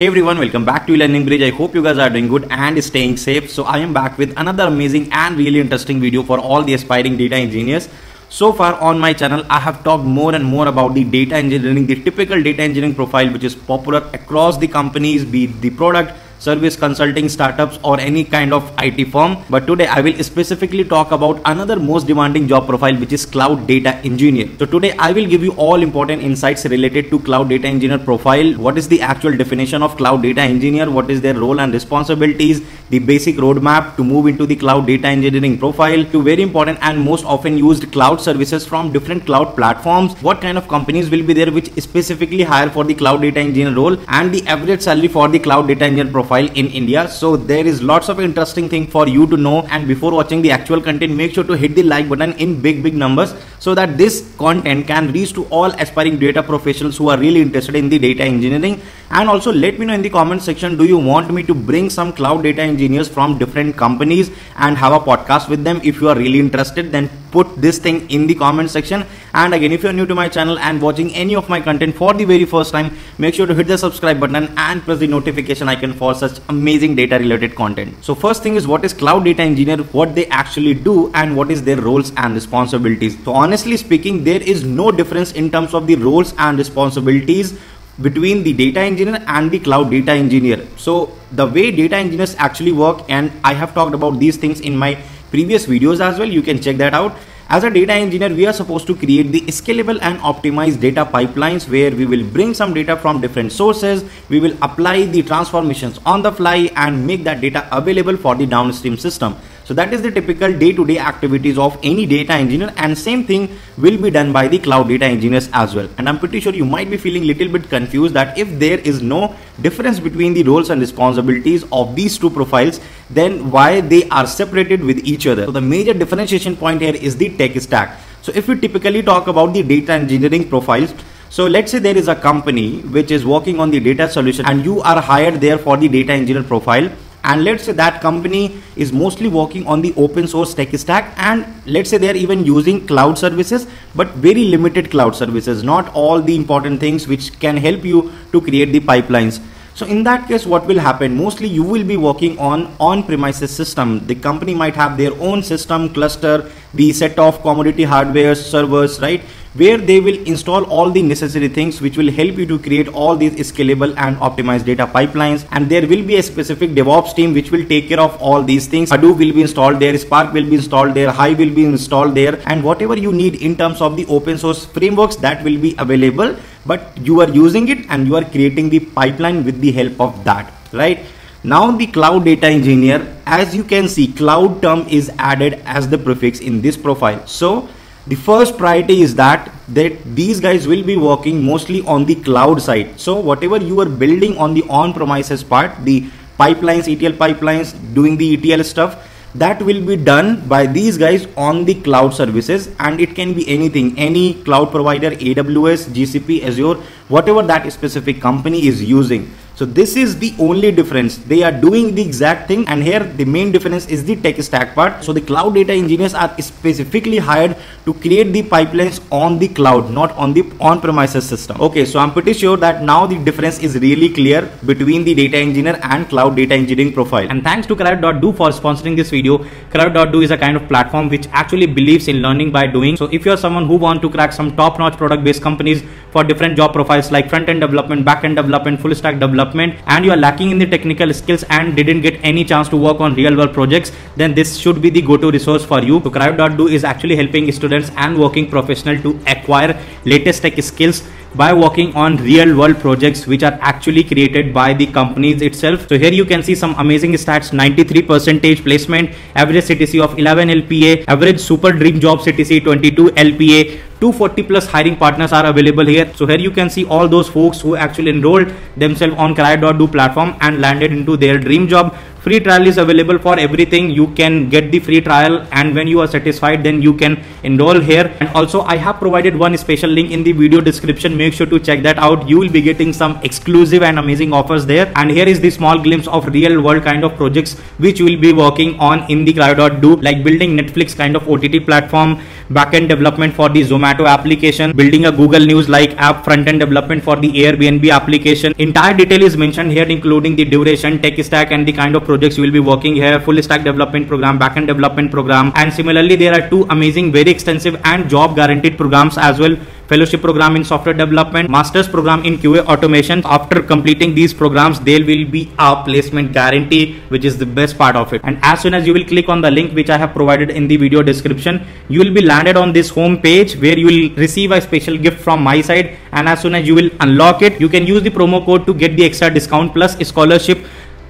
Hey everyone, welcome back to Learning Bridge. I hope you guys are doing good and staying safe. So I am back with another amazing and really interesting video for all the aspiring data engineers. So far on my channel, I have talked more and more about the data engineering, the typical data engineering profile which is popular across the companies, be it the product, service, consulting, startups or any kind of IT firm. But today I will specifically talk about another most demanding job profile, which is cloud data engineer. So today I will give you all important insights related to cloud data engineer profile. What is the actual definition of cloud data engineer? What is their role and responsibilities? The basic roadmap to move into the cloud data engineering profile, to very important and most often used cloud services from different cloud platforms. What kind of companies will be there which specifically hire for the cloud data engineer role, and the average salary for the cloud data engineer profile in India. So there is lots of interesting thing for you to know, and before watching the actual content, make sure to hit the like button in big numbers so that this content can reach to all aspiring data professionals who are really interested in the data engineering. And also let me know in the comment section, do you want me to bring some cloud data engineers from different companies and have a podcast with them? If you are really interested, then put this thing in the comment section. And again, if you're new to my channel and watching any of my content for the very first time, make sure to hit the subscribe button and press the notification icon for such amazing data related content. So first thing is, what is cloud data engineer, what they actually do and what is their roles and responsibilities. So honestly speaking, there is no difference in terms of the roles and responsibilities between the data engineer and the cloud data engineer. So the way data engineers actually work, and I have talked about these things in my previous videos as well, you can check that out. As a data engineer, we are supposed to create the scalable and optimized data pipelines where we will bring some data from different sources, we will apply the transformations on the fly and make that data available for the downstream system. So that is the typical day-to-day activities of any data engineer, and same thing will be done by the cloud data engineers as well. And I'm pretty sure you might be feeling a little bit confused that if there is no difference between the roles and responsibilities of these two profiles, then why they are separated with each other. So the major differentiation point here is the tech stack. So if we typically talk about the data engineering profiles, so let's say there is a company which is working on the data solution and you are hired there for the data engineer profile. And let's say that company is mostly working on the open source tech stack, and let's say they are even using cloud services, but very limited cloud services, not all the important things which can help you to create the pipelines. So in that case, what will happen? Mostly you will be working on on-premises system. The company might have their own system cluster, the set of commodity hardware, servers, right? Where they will install all the necessary things which will help you to create all these scalable and optimized data pipelines. And there will be a specific DevOps team which will take care of all these things. Hadoop will be installed there, Spark will be installed there, Hive will be installed there, and whatever you need in terms of the open source frameworks, that will be available, but you are using it and you are creating the pipeline with the help of that, right? Now the cloud data engineer, as you can see, cloud term is added as the prefix in this profile. So the first priority is that these guys will be working mostly on the cloud side. So whatever you are building on the on-premises part, the pipelines, ETL pipelines, doing the ETL stuff, that will be done by these guys on the cloud services. And it can be anything, any cloud provider, AWS, GCP, Azure, whatever that specific company is using. So this is the only difference. They are doing the exact thing, and here the main difference is the tech stack part. So the cloud data engineers are specifically hired to create the pipelines on the cloud, not on the on-premises system. Okay, so I'm pretty sure that now the difference is really clear between the data engineer and cloud data engineering profile. And thanks to Crio.Do for sponsoring this video. Crio.Do is a kind of platform which actually believes in learning by doing. So if you're someone who wants to crack some top-notch product-based companies for different job profiles like front-end development, back-end development, full-stack development, and you are lacking in the technical skills and didn't get any chance to work on real world projects, then this should be the go-to resource for you. So Crio.Do is actually helping students and working professionals to acquire latest tech skills by working on real world projects which are actually created by the companies itself. So here you can see some amazing stats: 93% placement, average CTC of 11 LPA, average super dream job CTC 22 LPA, 240 plus hiring partners are available here. So here you can see all those folks who actually enrolled themselves on Crio.Do platform and landed into their dream job. Free trial is available for everything. You can get the free trial, and when you are satisfied, then you can enroll here. And also I have provided one special link in the video description. Make sure to check that out. You will be getting some exclusive and amazing offers there. And here is the small glimpse of real world kind of projects which you will be working on in the Crio.Do, like building Netflix kind of OTT platform, backend development for the Zomato application, building a Google News like app, front-end development for the Airbnb application. Entire detail is mentioned here, including the duration, tech stack, and the kind of projects you will be working here, full stack development program, backend development program. And similarly, there are two amazing, very extensive and job guaranteed programs as well. Fellowship program in software development, master's program in QA automation. After completing these programs, there will be a placement guarantee, which is the best part of it. And as soon as you will click on the link which I have provided in the video description, you will be landed on this home page where you will receive a special gift from my side. And as soon as you will unlock it, you can use the promo code to get the extra discount plus scholarship,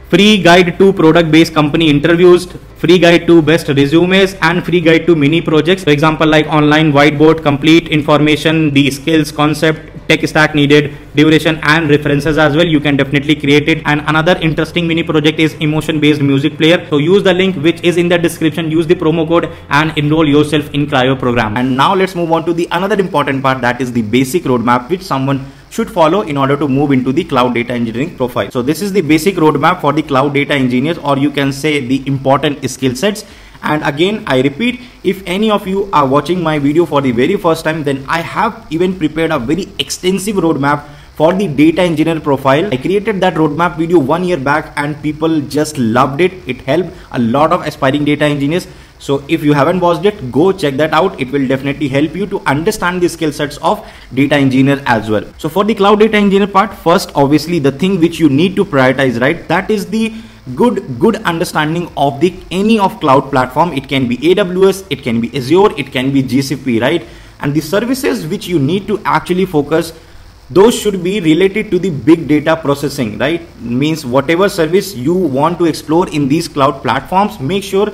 free guide to product-based company interviews, free guide to best resumes, and free guide to mini projects. For example, like online whiteboard, complete information, the skills, concept, tech stack needed, duration and references as well. You can definitely create it. And another interesting mini project is emotion-based music player. So use the link which is in the description, use the promo code and enroll yourself in Crio program. And now let's move on to the another important part, that is the basic roadmap which someone should follow in order to move into the cloud data engineering profile. So this is the basic roadmap for the cloud data engineers, or you can say the important skill sets. And again, I repeat, if any of you are watching my video for the very first time, then I have even prepared a very extensive roadmap for the data engineer profile. I created that roadmap video 1 year back and people just loved it. It helped a lot of aspiring data engineers. So if you haven't watched it, go check that out. It will definitely help you to understand the skill sets of data engineer as well. So for the cloud data engineer part, first, obviously the thing which you need to prioritize, right? That is the good understanding of the any of cloud platform. It can be AWS, it can be Azure, it can be GCP, right? And the services which you need to actually focus, those should be related to the big data processing, right? Means whatever service you want to explore in these cloud platforms, make sure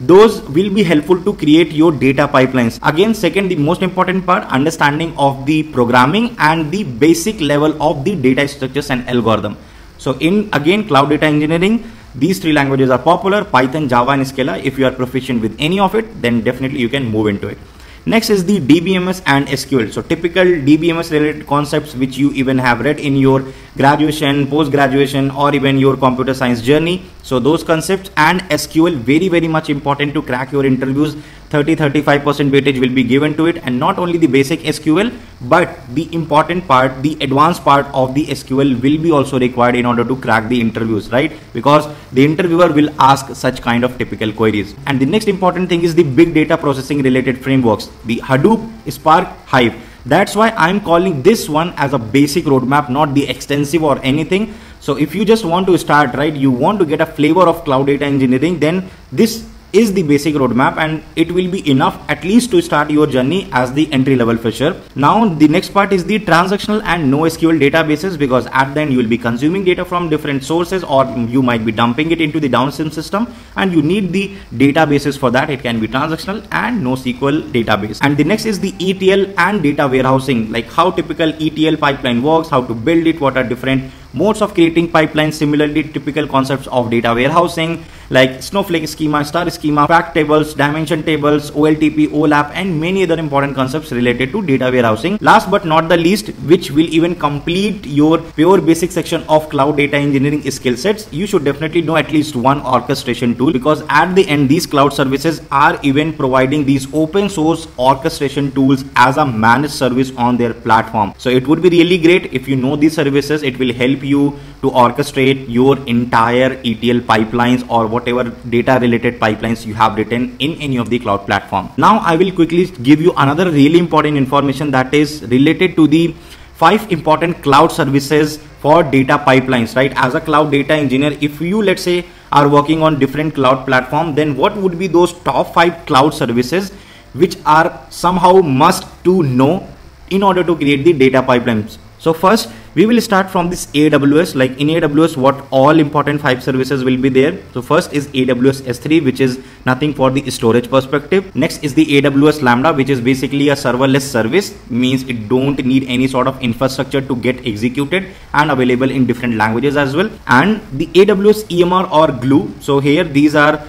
those will be helpful to create your data pipelines. Again, second, the most important part, understanding of the programming and the basic level of the data structures and algorithm. So in again cloud data engineering, these three languages are popular: Python, Java and Scala. If you are proficient with any of it, then definitely you can move into it. Next is the DBMS and SQL. So typical DBMS related concepts which you even have read in your graduation, post-graduation, or even your computer science journey. So those concepts and SQL very much important to crack your interviews. 30-35% weightage will be given to it. And not only the basic SQL, but the important part, the advanced part of the SQL will be also required in order to crack the interviews, right? Because the interviewer will ask such kind of typical queries. And the next important thing is the big data processing related frameworks, the Hadoop, Spark, Hive. That's why I'm calling this one as a basic roadmap, not the extensive or anything. So if you just want to start, right, you want to get a flavor of cloud data engineering, then this is the basic roadmap and it will be enough at least to start your journey as the entry level fresher. Now the next part is the transactional and NoSQL databases, because at the end you will be consuming data from different sources or you might be dumping it into the downstream system and you need the databases for that. It can be transactional and NoSQL database. And the next is the ETL and data warehousing, like how typical ETL pipeline works, how to build it, what are different modes of creating pipelines. Similarly, typical concepts of data warehousing like Snowflake schema, star schema, fact tables, dimension tables, OLTP, OLAP, and many other important concepts related to data warehousing. Last but not the least, which will even complete your pure basic section of cloud data engineering skill sets, you should definitely know at least one orchestration tool, because at the end these cloud services are even providing these open source orchestration tools as a managed service on their platform. So it would be really great if you know these services. It will help you to orchestrate your entire ETL pipelines or whatever data related pipelines you have written in any of the cloud platform. Now I will quickly give you another really important information, that is related to the 5 important cloud services for data pipelines, right? As a cloud data engineer, if you, let's say, are working on different cloud platform, then what would be those top 5 cloud services which are somehow must to know in order to create the data pipelines? So first, we will start from this AWS. Like in AWS, what all important 5 services will be there. So first is AWS S3, which is nothing for the storage perspective. Next is the AWS Lambda, which is basically a serverless service, means it don't need any sort of infrastructure to get executed, and available in different languages as well. And the AWS EMR or Glue. So here these are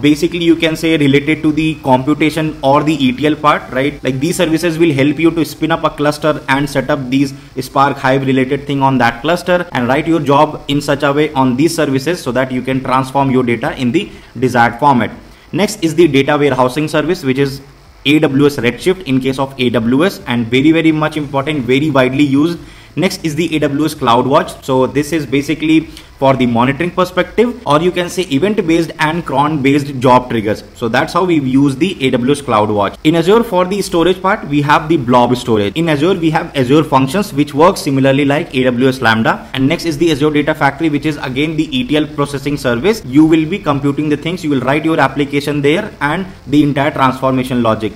basically you can say related to the computation or the ETL part, right? Like these services will help you to spin up a cluster and set up these Spark Hive related thing on that cluster and write your job in such a way on these services so that you can transform your data in the desired format. Next is the data warehousing service, which is AWS Redshift in case of AWS, and very much important, very widely used. Next is the AWS CloudWatch. So this is basically for the monitoring perspective, or you can say event based and cron based job triggers. So that's how we use the AWS CloudWatch. In Azure, for the storage part, we have the Blob Storage. In Azure, we have Azure Functions, which works similarly like AWS Lambda. And next is the Azure Data Factory, which is again the ETL processing service. You will be computing the things, you will write your application there and the entire transformation logic.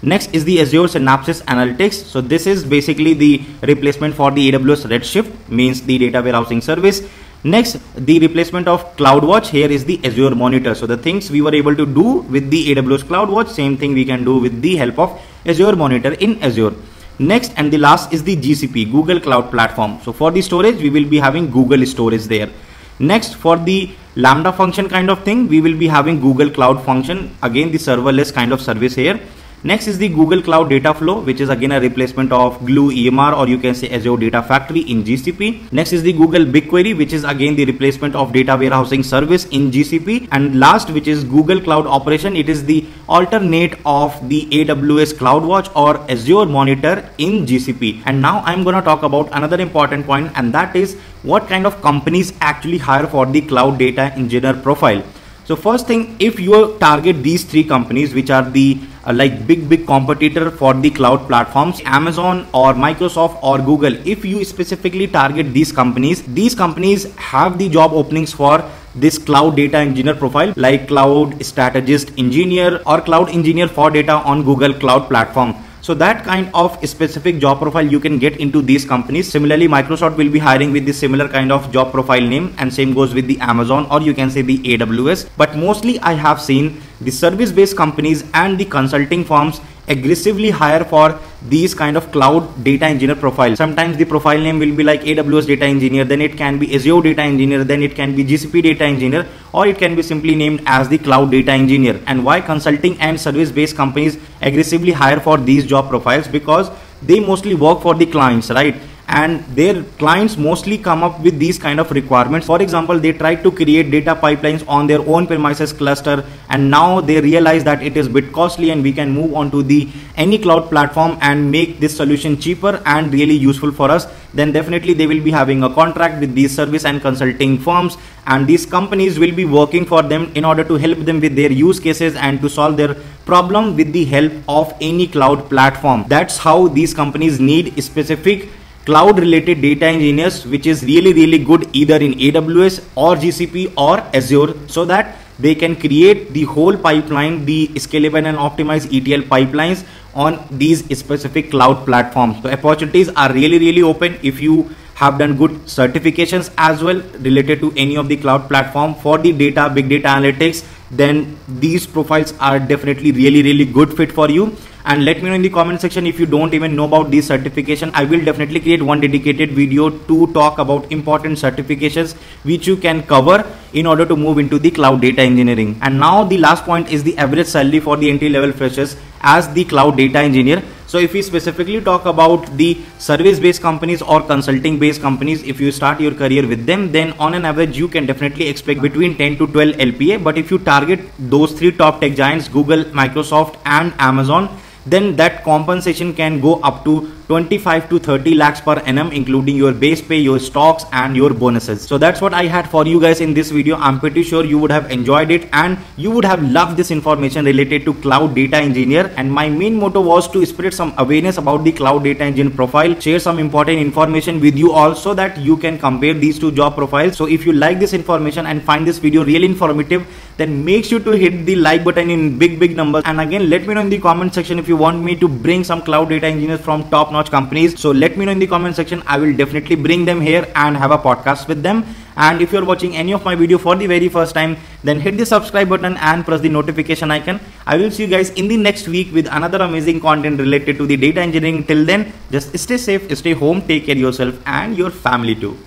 Next is the Azure Synapse Analytics. So this is basically the replacement for the AWS Redshift, means the data warehousing service. Next, the replacement of CloudWatch here is the Azure Monitor. So the things we were able to do with the AWS CloudWatch, same thing we can do with the help of Azure Monitor in Azure. Next and the last is the GCP, Google Cloud Platform. So for the storage, we will be having Google Storage there. Next, for the Lambda function kind of thing, we will be having Google Cloud Function, again the serverless kind of service here. Next is the Google Cloud Dataflow, which is again a replacement of Glue EMR, or you can say Azure Data Factory in GCP. Next is the Google BigQuery, which is again the replacement of data warehousing service in GCP. And last, which is Google Cloud Operation, it is the alternate of the AWS CloudWatch or Azure Monitor in GCP. And now I'm going to talk about another important point, and that is what kind of companies actually hire for the cloud data engineer profile. So first thing, if you target these three companies, which are the like big competitor for the cloud platforms, Amazon or Microsoft or Google, if you specifically target these companies have the job openings for this cloud data engineer profile, like cloud strategist engineer or cloud engineer for data on Google Cloud Platform. So that kind of specific job profile you can get into these companies. Similarly, Microsoft will be hiring with the similar kind of job profile name, and same goes with the Amazon, or you can say the AWS. But mostly I have seen the service based companies and the consulting firms aggressively hire for these kind of cloud data engineer profile. Sometimes the profile name will be like AWS data engineer, then it can be Azure data engineer, then it can be GCP data engineer, or it can be simply named as the cloud data engineer. And why consulting and service based companies aggressively hire for these job profiles? Because they mostly work for the clients, right? And their clients mostly come up with these kind of requirements. For example, they tried to create data pipelines on their own premises cluster, and now they realize that it is a bit costly, and we can move on to the any cloud platform and make this solution cheaper and really useful for us. Then definitely they will be having a contract with these service and consulting firms, and these companies will be working for them in order to help them with their use cases and to solve their problem with the help of any cloud platform. That's how these companies need specific cloud related data engineers, which is really good either in AWS or GCP or Azure, so that they can create the whole pipeline, the scalable and optimized ETL pipelines on these specific cloud platforms. So opportunities are really open if you have done good certifications as well related to any of the cloud platform for the data, big data analytics. Then these profiles are definitely really good fit for you. And let me know in the comment section if you don't even know about this certification. I will definitely create one dedicated video to talk about important certifications which you can cover in order to move into the cloud data engineering. And now the last point is the average salary for the entry level freshers as the cloud data engineer. So if we specifically talk about the service based companies or consulting based companies, if you start your career with them, then on an average you can definitely expect between 10 to 12 LPA. But if you target those three top tech giants, Google, Microsoft and Amazon, then that compensation can go up to 25 to 30 lakhs per annum, including your base pay, your stocks and your bonuses. So that's what I had for you guys in this video. I'm pretty sure you would have enjoyed it and you would have loved this information related to cloud data engineer. And my main motto was to spread some awareness about the cloud data engineer profile, share some important information with you all so that you can compare these two job profiles. So if you like this information and find this video really informative, then make sure to hit the like button in big numbers. And again, let me know in the comment section if you want me to bring some cloud data engineers from top notch companies. So let me know in the comment section. I will definitely bring them here and have a podcast with them. And if you're watching any of my video for the very first time, then hit the subscribe button and press the notification icon. I will see you guys in the next week with another amazing content related to the data engineering. Till then, just stay safe, stay home, take care of yourself and your family too.